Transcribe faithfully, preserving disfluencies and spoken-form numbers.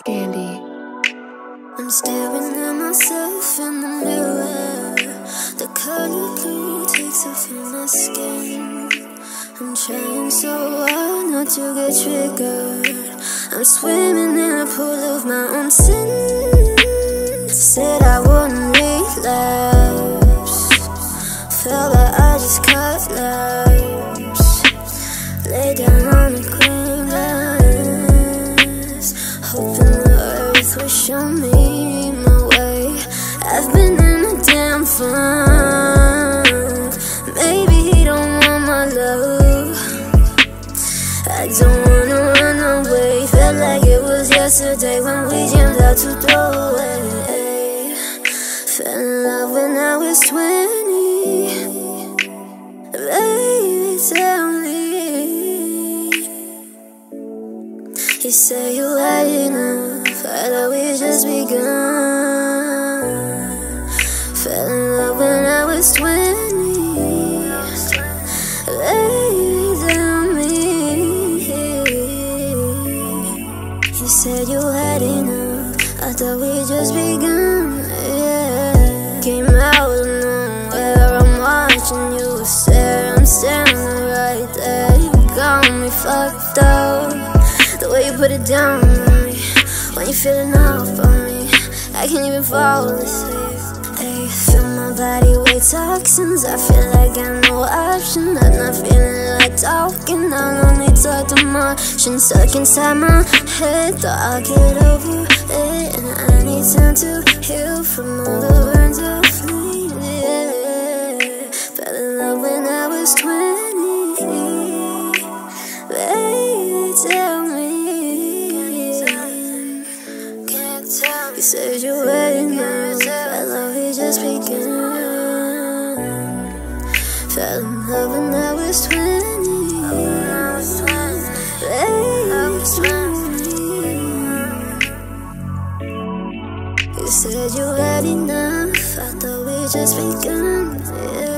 Scandi. I'm staring at myself in the mirror. The color blue takes off in my skin. I'm trying so hard not to get triggered. I'm swimming in a pool of my own sin. Said I wouldn't relapse. Felt like I just collapsed. Lay down on the green grass, hoping the earth will show me my way. I've been in a damn funk. Maybe he don't want my love. I don't wanna run away. Felt like it was yesterday when we jammed out to throw away. Fell in love when I was twenty. Baby, tell me. You say you had enough. I thought we just begun. Fell in love when I was twenty. You said you had enough. I thought we just begun, yeah. Came out of nowhere, I'm watching you stare. I'm standing right there. You got me fucked up. The way you put it down on me, when you feeling off on me, I can't even fall asleep. I feel my body weigh toxins. I feel like I have no option. I'm not feeling like talking. I only talk to my emotions stuck inside my head. Thought I'd get over it, and I need time to heal from all the burns of me. Yeah. Fell in love when I was twenty. Baby, tell me. You said you were enough. I love you just began. Fell in love when I was twenty. You said you had enough. I thought we just begun, yeah.